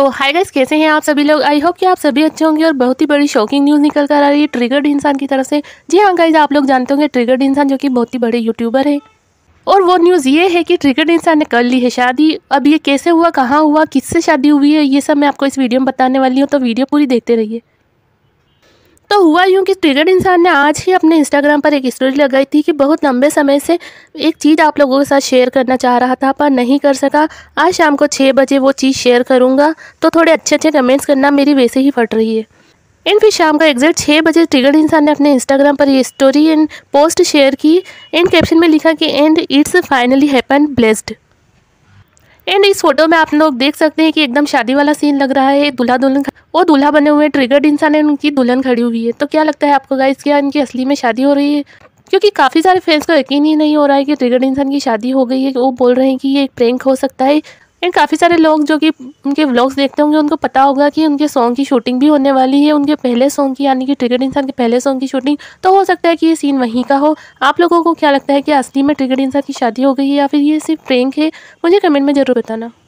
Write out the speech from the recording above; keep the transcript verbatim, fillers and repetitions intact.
तो hi guys, कैसे हैं आप सभी लोग। आई होप कि आप सभी अच्छे होंगे। और बहुत ही बड़ी शॉकिंग न्यूज़ निकल कर आ रही है ट्रिगर्ड इंसान की तरफ से। जी हाँ गाइस, आप लोग जानते होंगे ट्रिगर्ड इंसान जो कि बहुत ही बड़े यूट्यूबर हैं, और वो न्यूज़ ये है कि ट्रिगर्ड इंसान ने कर ली है शादी। अब ये कैसे हुआ, कहाँ हुआ, किससे शादी हुई है, ये सब मैं आपको इस वीडियो में बताने वाली हूँ, तो वीडियो पूरी देखते रहिए। तो हुआ यूँ कि ट्रिगर्ड इंसान ने आज ही अपने इंस्टाग्राम पर एक स्टोरी लगाई थी कि बहुत लंबे समय से एक चीज़ आप लोगों के साथ शेयर करना चाह रहा था पर नहीं कर सका। आज शाम को छः बजे वो चीज़ शेयर करूँगा, तो थोड़े अच्छे अच्छे कमेंट्स करना, मेरी वैसे ही फट रही है। एंड फिर शाम का एग्जैक्ट छः बजे ट्रिगर्ड इंसान ने अपने इंस्टाग्राम पर ये स्टोरी एंड पोस्ट शेयर की। एंड कैप्शन में लिखा कि and it's finally happen blessed. And इस फोटो में आप लोग देख सकते हैं कि एकदम शादी वाला सीन लग रहा है। दूल्हा दुल्हन वो दूल्हा बने हुए ट्रिगर्ड इंसान है, उनकी दुल्हन खड़ी हुई है। तो क्या लगता है आपको गाइस, क्या इनकी असली में शादी हो रही है? क्योंकि काफ़ी सारे फैंस को यकीन ही नहीं हो रहा है कि ट्रिगर्ड इंसान की शादी हो गई है। वो बोल रहे हैं कि ये एक प्रैंक हो सकता है। एंड काफ़ी सारे लोग जो कि उनके व्लॉग्स देखते होंगे उनको पता होगा कि उनके सॉन्ग की शूटिंग भी होने वाली है, उनके पहले सॉन्ग की, यानी कि ट्रिगर्ड इंसान के पहले सॉन्ग की शूटिंग। तो हो सकता है कि ये सीन वहीं का हो। आप लोगों को क्या लगता है कि असली में ट्रिगर्ड इंसान की शादी हो गई है या फिर ये सिर्फ प्रैंक है? मुझे कमेंट में ज़रूर बताना।